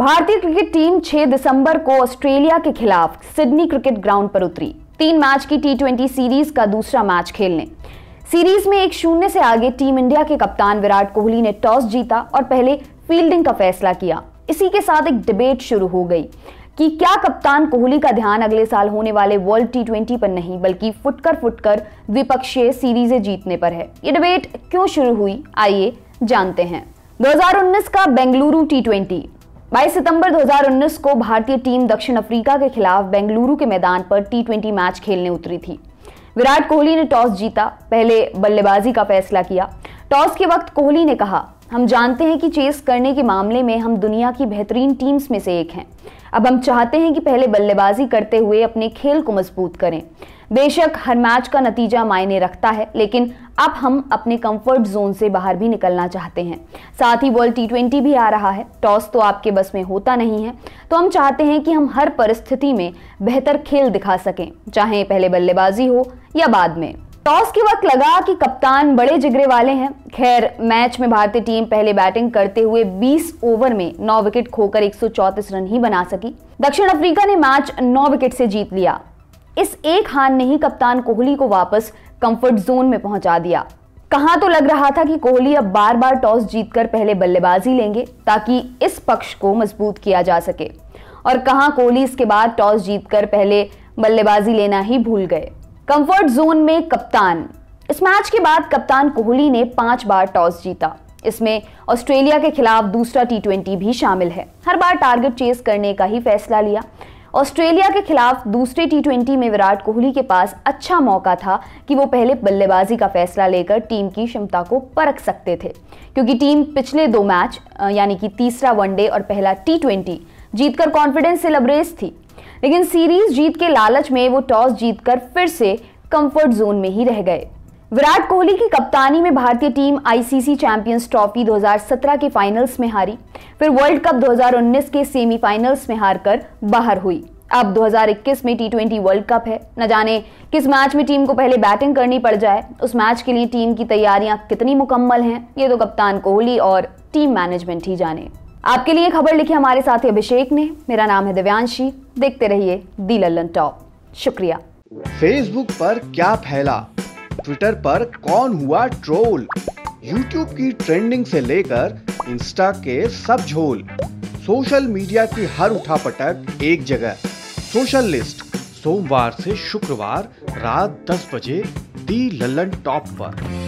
भारतीय cricket team 6 दिसंबर को Australia के खिलाफ सिडनी क्रिकेट ग्राउंड पर उतरी 3 मैच की T20 सीरीज का दूसरा मैच खेलने। सीरीज में 1-0 से आगे टीम इंडिया के कप्तान विराट कोहली ने टॉस जीता और पहले फील्डिंग का फैसला किया। इसी के साथ एक डिबेट शुरू हो गई कि क्या कप्तान कोहली का ध्यान अगले साल होने वाले वर्ल्ड T20 पर नहीं बल्कि फुटकर द्विपक्षीय सीरीजें जीतने पर है। ये डिबेट क्यों शुरू हुई, आइए जानते हैं। 2019 का बेंगलुरु T20। 22 सितंबर 2019 को भारतीय टीम दक्षिण अफ्रीका के खिलाफ बेंगलुरु के मैदान पर T20 मैच खेलने उतरी थी। विराट कोहली ने टॉस जीता, पहले बल्लेबाजी का फैसला किया। टॉस के वक्त कोहली ने कहा, हम जानते हैं कि चेस करने के मामले में हम दुनिया की बेहतरीन टीम्स में से एक हैं। अब हम चाहते हैं कि पहले बल्लेबाजी करते हुए अपने खेल को मजबूत करें। बेशक हर मैच का नतीजा मायने रखता है, लेकिन अब हम अपने कंफर्ट जोन से बाहर भी निकलना चाहते हैं। साथ ही वर्ल्ड T20 भी आ रहा है। टॉस तो आपके बस में होता नहीं है, तो हम चाहते हैं कि हम हर परिस्थिति में बेहतर खेल दिखा सकें, चाहे पहले बल्लेबाजी हो या बाद में। टॉस के वक्त लगा कि कप्तान बड़े जिगरे वाले हैं। खैर, मैच में भारतीय टीम पहले बैटिंग करते हुए 20 ओवर में 9 विकेट खोकर 134 रन ही बना सकी। दक्षिण अफ्रीका ने मैच 9 विकेट से जीत लिया। इस एक हार ने ही कप्तान कोहली को वापस कंफर्ट जोन में पहुंचा दिया। कहां तो लग रहा था कि कोहली अब बार बार टॉस जीतकर पहले बल्लेबाजी लेंगे ताकि इस पक्ष को मजबूत किया जा सके, और कहां कोहली इसके बाद टॉस जीतकर पहले बल्लेबाजी लेना ही भूल गए। कंफर्ट जोन में कप्तान। इस मैच के बाद कप्तान कोहली ने 5 बार टॉस जीता। इसमें ऑस्ट्रेलिया के खिलाफ दूसरा T20 भी शामिल है। हर बार टारगेट चेस करने का ही फैसला लिया। ऑस्ट्रेलिया के खिलाफ दूसरे T20 में विराट कोहली के पास अच्छा मौका था कि वो पहले बल्लेबाजी का फैसला लेकर टीम की क्षमता को परख सकते थे, क्योंकि टीम पिछले 2 मैच यानी कि तीसरा वनडे और पहला T20 जीतकर कॉन्फिडेंस से लबरेज थी, लेकिन सीरीज जीत के लालच में वो टॉस जीतकर फिर से कंफर्ट जोन में ही रह गए। विराट कोहली की कप्तानी में भारतीय टीम ICC चैम्पियंस ट्रॉफी 2017 के फाइनल्स में हारी, फिर वर्ल्ड कप 2019 के सेमीफाइनल्स में हारकर बाहर हुई। अब 2021 में T20 वर्ल्ड कप है। न जाने किस मैच में टीम को पहले बैटिंग करनी पड़ जाए। उस मैच के लिए टीम की तैयारियां कितनी मुकम्मल हैं, ये तो कप्तान कोहली और टीम मैनेजमेंट ही जाने। आपके लिए खबर लिखी हमारे साथी अभिषेक ने। मेरा नाम है दिव्यांशी। देखते रहिए दी लल्लनटॉप। शुक्रिया। फेसबुक पर क्या फैला, ट्विटर पर कौन हुआ ट्रोल, यूट्यूब की ट्रेंडिंग से लेकर इंस्टा के सब झोल, सोशल मीडिया की हर उठापटक एक जगह। सोशल लिस्ट सोमवार से शुक्रवार रात 10 बजे दी लल्लनटॉप पर।